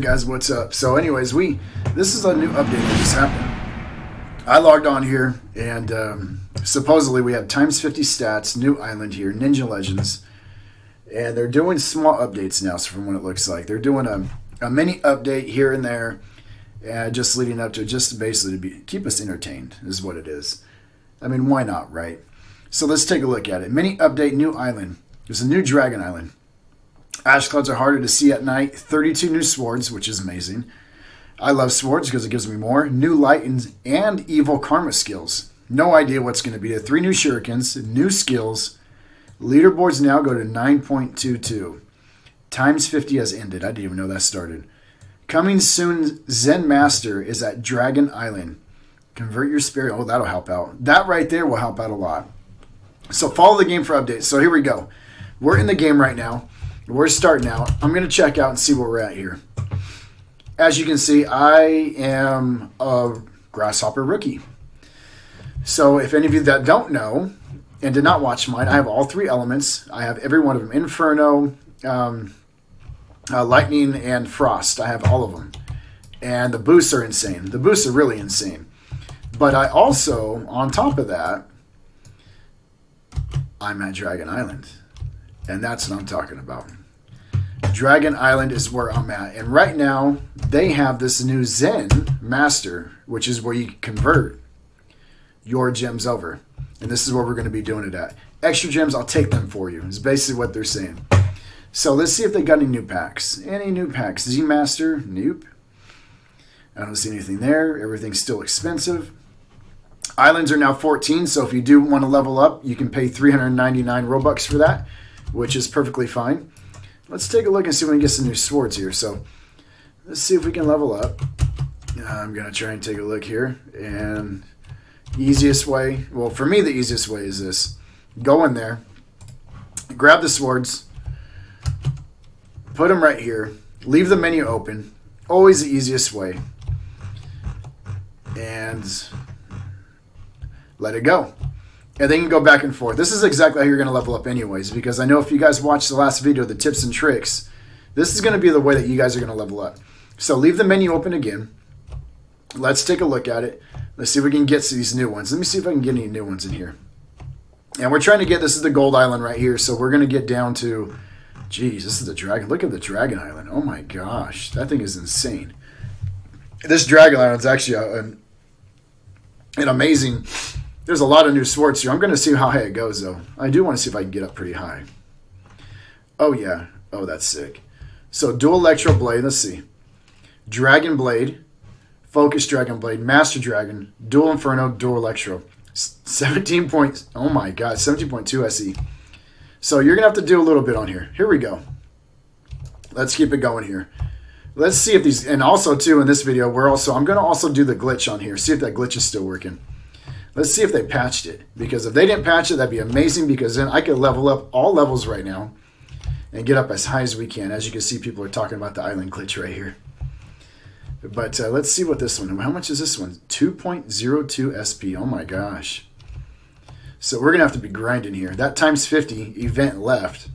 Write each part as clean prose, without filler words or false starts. guys, what's up? So anyways, this is a new update that just happened. I logged on here and supposedly we have times 50 stats, new island here, Ninja Legends, and they're doing small updates now. So from what it looks like, they're doing a mini update here and there, just leading up to basically keep us entertained is what it is. I mean, why not, right? So let's take a look at it. Mini update, new island. There's a new Dragon Island. Ash clouds are harder to see at night. 32 new swords, which is amazing. I love swords because it gives me more. New light and evil karma skills. No idea what's going to be there. 3 new shurikens, new skills. Leaderboards now go to 9.22. Times 50 has ended. I didn't even know that started. Coming soon, Zen Master is at Dragon Island. Convert your spirit. Oh, that'll help out. That right there will help out a lot. So follow the game for updates. So here we go. We're in the game right now. We're starting out. I'm going to check out and see where we're at here. As you can see, I am a grasshopper rookie. So if any of you that don't know and did not watch mine, I have all 3 elements. I have every one of them. Inferno, Lightning, and Frost. I have all of them. And the boosts are insane. The boosts are really insane. But I also, on top of that, I'm at Dragon Island. And that's what I'm talking about. Dragon Island is where I'm at. And right now, they have this new Zen Master, which is where you convert your gems over. And this is where we're going to be doing it at. Extra gems, I'll take them for you. It's basically what they're saying. So let's see if they got any new packs. Any new packs? Z Master? Nope. I don't see anything there. Everything's still expensive. Islands are now 14, so if you do want to level up, you can pay 399 Robux for that, which is perfectly fine. Let's take a look and see when we get some new swords here. So let's see if we can level up. I'm going to try and take a look here. And easiest way, well, for me, the easiest way is this. Go in there, grab the swords, put them right here, leave the menu open. Always the easiest way. And let it go. And then you can go back and forth. This is exactly how you're going to level up anyways, because I know if you guys watched the last video, the tips and tricks, this is going to be the way that you guys are going to level up. So leave the menu open again. Let's take a look at it. Let's see if we can get to these new ones. Let me see if I can get any new ones in here. And we're trying to get, this is the gold island right here. So we're going to get down to, geez, this is the dragon. Look at the Dragon Island. Oh my gosh. That thing is insane. This Dragon Island is actually an amazing. There's a lot of new swords here. I'm going to see how high it goes, though. I do want to see if I can get up pretty high. Oh, yeah. Oh, that's sick. So, dual electro blade. Let's see. Dragon blade. Focus dragon blade. Master dragon. Dual inferno. Dual electro. 17 points. Oh, my God. 17.2 SE. So, you're going to have to do a little bit on here. Here we go. Let's keep it going here. Let's see if these... And also, too, in this video, I'm going to also do the glitch on here. See if that glitch is still working. Let's see if they patched it, because if they didn't patch it, that'd be amazing, because then I could level up all levels right now and get up as high as we can. As you can see, people are talking about the island glitch right here. But let's see what this one, how much is this one? 2.02 SP, oh my gosh. So we're going to have to be grinding here. That times 50 event left.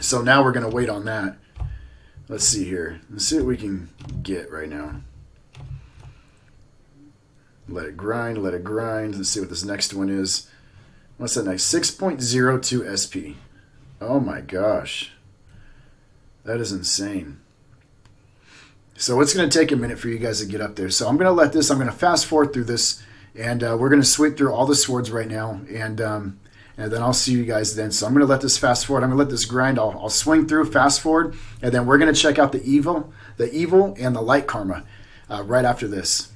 So now we're going to wait on that. Let's see here. Let's see what we can get right now. Let it grind, let it grind. Let's see what this next one is. What's that next? 6.02 SP. Oh my gosh. That is insane. So it's going to take a minute for you guys to get up there. So I'm going to let this, I'm going to fast forward through this, and we're going to sweep through all the swords right now, and then I'll see you guys then. So I'm going to let this fast forward. I'm going to let this grind. I'll swing through, fast forward, and then we're going to check out the evil and the light karma right after this.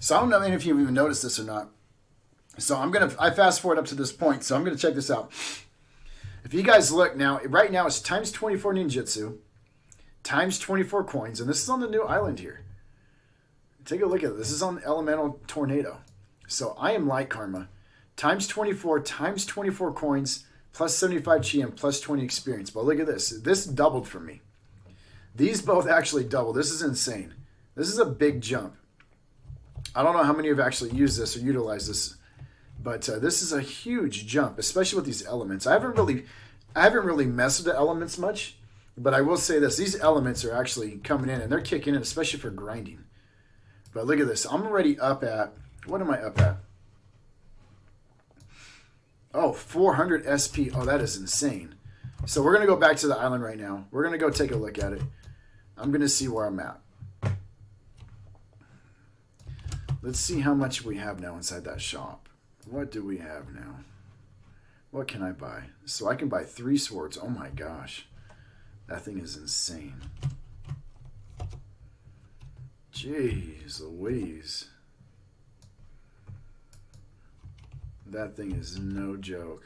So I don't know if you've even noticed this or not. So I fast forward up to this point. So I'm going to check this out. If you guys look now, right now it's times 24 ninjutsu, times 24 coins. And this is on the new island here. Take a look at it. This is on elemental tornado. So I am light karma, times 24 coins, Plus 75 Chi and plus 20 experience. But look at this. This doubled for me. These both actually doubled. This is insane. This is a big jump. I don't know how many have actually used this or utilized this, but this is a huge jump, especially with these elements. I haven't really messed with the elements much, but I will say this. These elements are actually coming in, and they're kicking in, especially for grinding. But look at this. I'm already up at, what am I up at? Oh, 400 SP. Oh, that is insane. So we're going to go back to the island right now. We're going to go take a look at it. I'm going to see where I'm at. Let's see how much we have now inside that shop. What do we have now? What can I buy? So I can buy 3 swords. Oh my gosh. That thing is insane. Jeez Louise. That thing is no joke.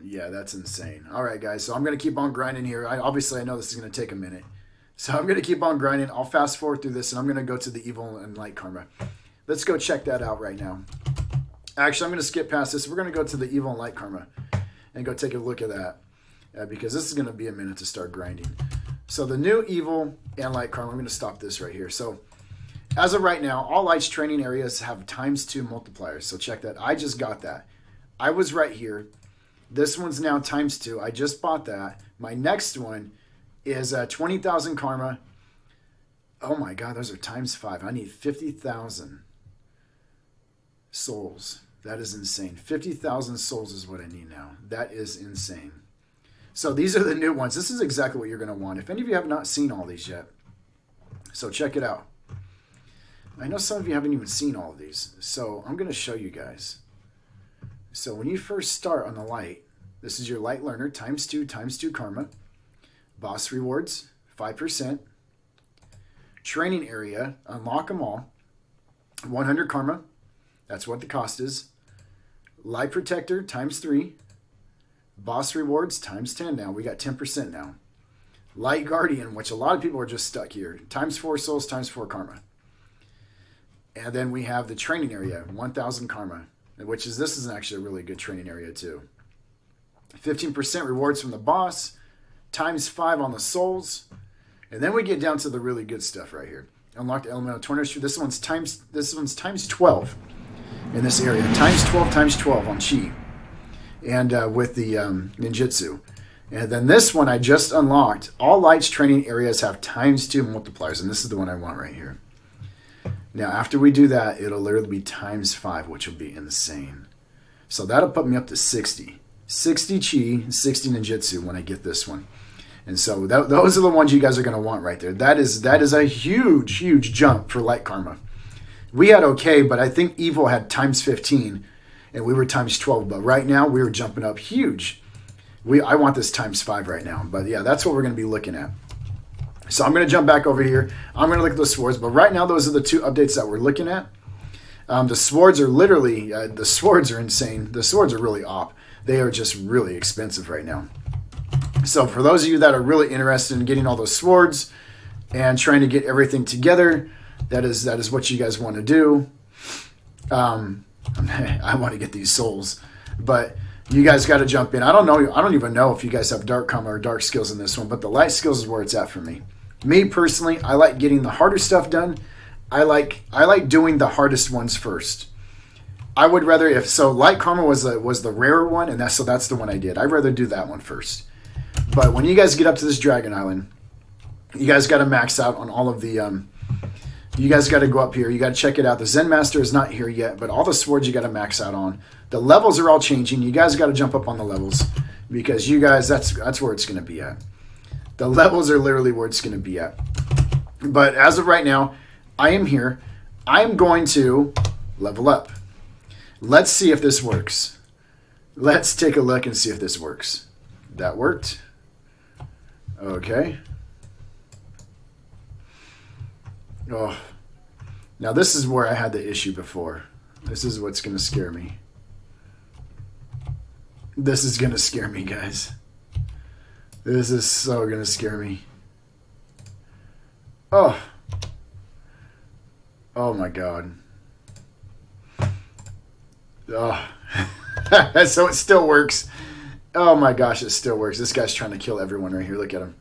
Yeah, that's insane. All right, guys. So I'm going to keep on grinding here. Obviously, I know this is going to take a minute. So I'm going to keep on grinding. I'll fast forward through this, and I'm going to go to the Evil and Light Karma. Let's go check that out right now. Actually, I'm going to skip past this. We're going to go to the Evil and Light Karma and go take a look at that because this is going to be a minute to start grinding. So the new Evil and Light Karma, I'm going to stop this right here. So as of right now, all Light's training areas have ×2 multipliers. So check that. I just got that. I was right here. This one's now ×2. I just bought that. My next one is 20,000 karma. Oh my God, those are ×5. I need 50,000 souls. That is insane. 50,000 souls is what I need now. That is insane. So these are the new ones. This is exactly what you're going to want. If any of you have not seen all these yet, so check it out. I know some of you haven't even seen all of these, so I'm going to show you guys. So when you first start on the Light, this is your Light learner, ×2 karma. Boss rewards, 5%. Training area, unlock them all, 100 karma. That's what the cost is. Light protector, ×3. Boss rewards, ×10 now. We got 10% now. Light guardian, which a lot of people are just stuck here, ×4 souls, ×4 karma. And then we have the training area, 1,000 karma, which is, this is actually a really good training area too. 15% rewards from the boss, ×5 on the souls, and then we get down to the really good stuff right here. Unlocked elemental tornado. This one's ×12 in this area. ×12 on Chi, and with the Ninjitsu. And then this one I just unlocked. All Light's training areas have ×2 multipliers, and this is the one I want right here. Now after we do that, it'll literally be ×5, which will be insane. So that'll put me up to 60. 60 Chi, 60 Ninjitsu when I get this one. And so those are the ones you guys are going to want right there. That is a huge, huge jump for Light Karma. We had okay, but I think Evil had ×15, and we were ×12. But right now, we were jumping up huge. I want this ×5 right now. But yeah, that's what we're going to be looking at. So I'm going to jump back over here. I'm going to look at the swords. But right now, those are the 2 updates that we're looking at. The swords are literally, the swords are insane. The swords are really OP. They are just really expensive right now. So for those of you that are really interested in getting all those swords and trying to get everything together, that is what you guys want to do. I want to get these souls, but you guys got to jump in. I don't even know if you guys have dark karma or dark skills in this one, but the light skills is where it's at for me. Me personally, I like getting the harder stuff done. I like doing the hardest ones first. I would rather, if so, Light Karma was the rarer one, and that's the one I did. I'd rather do that one first. But when you guys get up to this Dragon Island, you guys got to max out on all of the. You guys got to go up here. You got to check it out. The Zen Master is not here yet, but all the swords you got to max out on. The levels are all changing. You guys got to jump up on the levels because you guys that's where it's going to be at. The levels are literally where it's going to be at. But as of right now, I am here. I am going to level up. Let's see if this works. Let's take a look and see if this works. That worked. Okay. Oh. Now this is where I had the issue before. This is what's going to scare me. This is going to scare me, guys. This is so going to scare me. Oh. Oh my God. So it still works. Oh my gosh, it still works. This guy's trying to kill everyone right here. Look at him.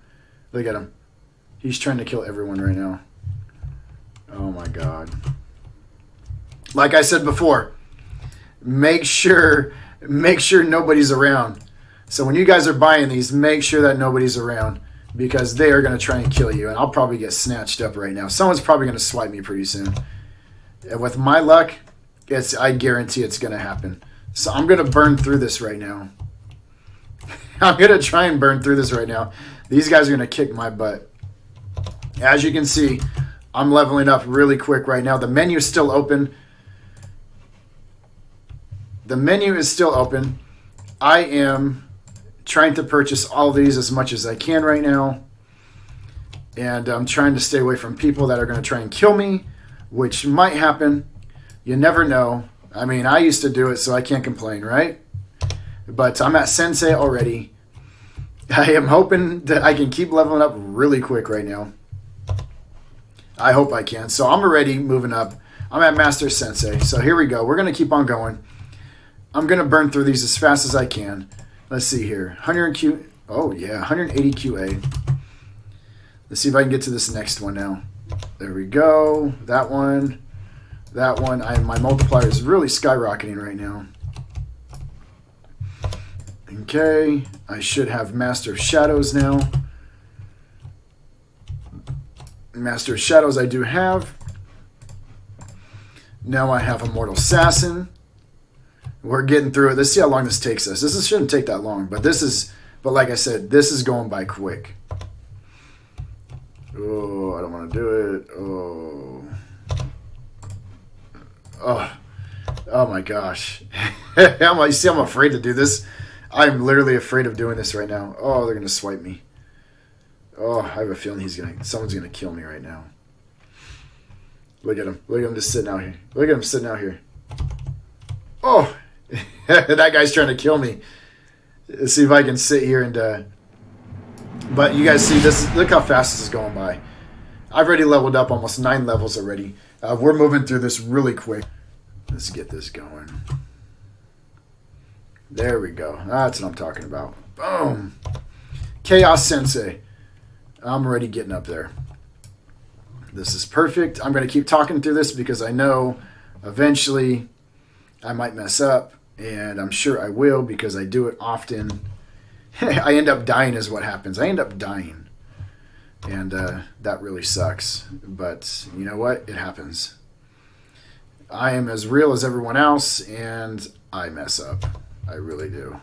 Look at him. He's trying to kill everyone right now. Oh my god. Like I said before, make sure nobody's around. So when you guys are buying these, make sure that nobody's around, because they are going to try and kill you, and I'll probably get snatched up right now. Someone's probably going to swipe me pretty soon. And with my luck, I guarantee it's going to happen. So I'm going to burn through this right now. I'm going to try and burn through this right now. These guys are going to kick my butt. As you can see, I'm leveling up really quick right now. The menu is still open. The menu is still open. I am trying to purchase all these as much as I can right now. And I'm trying to stay away from people that are going to try and kill me, which might happen. You never know. I mean, I used to do it, so I can't complain, right? But I'm at Sensei already. I am hoping that I can keep leveling up really quick right now. I hope I can. So I'm already moving up. I'm at Master Sensei. So here we go. We're going to keep on going. I'm going to burn through these as fast as I can. Let's see here. 180 QA. Let's see if I can get to this next one now. There we go. That one. That one. My multiplier is really skyrocketing right now. Okay. I should have Master of Shadows now. Master of Shadows I do have. Now I have Immortal Assassin. We're getting through it. Let's see how long this takes us. This shouldn't take that long, but like I said, this is going by quick. Oh, I don't want to do it. Oh my gosh. You see, I'm afraid to do this. I'm literally afraid of doing this right now. Oh, they're going to swipe me. Oh, I have a feeling someone's going to kill me right now. Look at him. Look at him just sitting out here. Look at him sitting out here. Oh, that guy's trying to kill me. Let's see if I can sit here and... But you guys see this. Look how fast this is going by. I've already leveled up almost 9 levels already. We're moving through this really quick. Let's get this going. There we go. That's what I'm talking about. Boom. Chaos Sensei. I'm already getting up there. This is perfect. I'm going to keep talking through this because I know eventually I might mess up, and I'm sure I will because I do it often. I end up dying is what happens. I end up dying, and that really sucks. But you know what? It happens. I am as real as everyone else, and I mess up. I really do.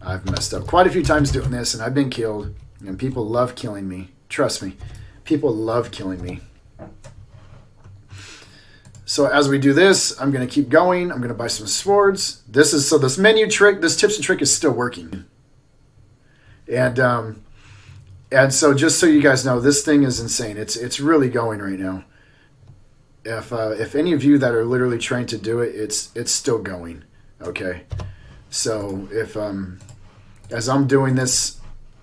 I've messed up quite a few times doing this, and I've been killed. And people love killing me. Trust me. People love killing me. So as we do this, I'm going to keep going. I'm going to buy some swords. This menu trick, this tips and trick is still working. And so just so you guys know, this thing is insane. It's really going right now. If any of you that are literally trying to do it, it's still going. Okay. So if as I'm doing this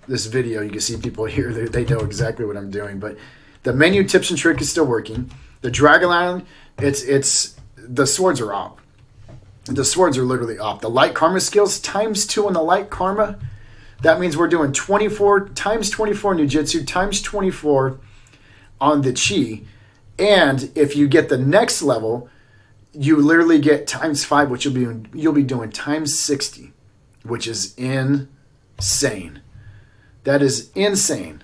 video, you can see people here, they know exactly what I'm doing, but the menu tips and trick is still working. The Dragon Island, the swords are op. The swords are literally op. The Light Karma skills, ×2 on the Light Karma. That means we're doing 24 times 24 Ninjitsu, times 24 on the Chi. And if you get the next level, you literally get ×5, which you'll be doing ×60, which is insane. That is insane.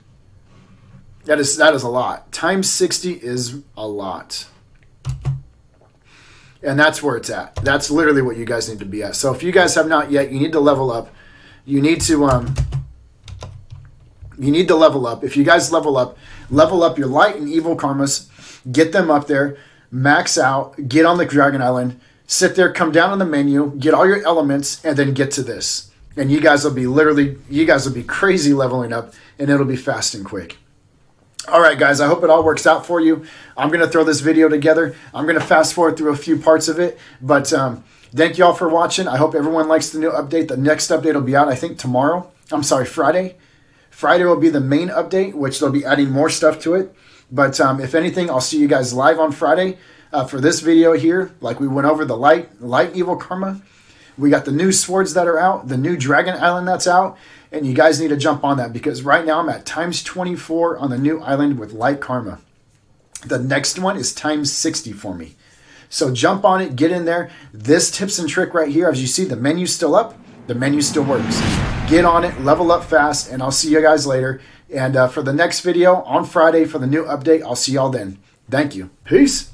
That is a lot. ×60 is a lot. And that's where it's at. That's literally what you guys need to be at. So if you guys have not yet, you need to level up. You need to level up. If you guys level up your Light and Evil karmas, get them up there, max out, get on the Dragon Island, sit there, come down on the menu, get all your elements, and then get to this. And you guys will be crazy leveling up, and it'll be fast and quick. All right, guys, I hope it all works out for you. I'm going to throw this video together. I'm going to fast forward through a few parts of it. But thank you all for watching. I hope everyone likes the new update. The next update will be out, I think, tomorrow. I'm sorry, Friday. Friday will be the main update, which they'll be adding more stuff to it. But if anything, I'll see you guys live on Friday. for this video here. Like we went over the light evil karma. We got the new swords that are out, the new Dragon Island that's out, and you guys need to jump on that because right now I'm at times 24 on the new island with light karma. The next one is times 60 for me. So jump on it, get in there. This tips and trick right here, as you see, the menu's still up, the menu still works. Get on it, level up fast, and I'll see you guys later. And for the next video on Friday for the new update, I'll see y'all then. Thank you. Peace.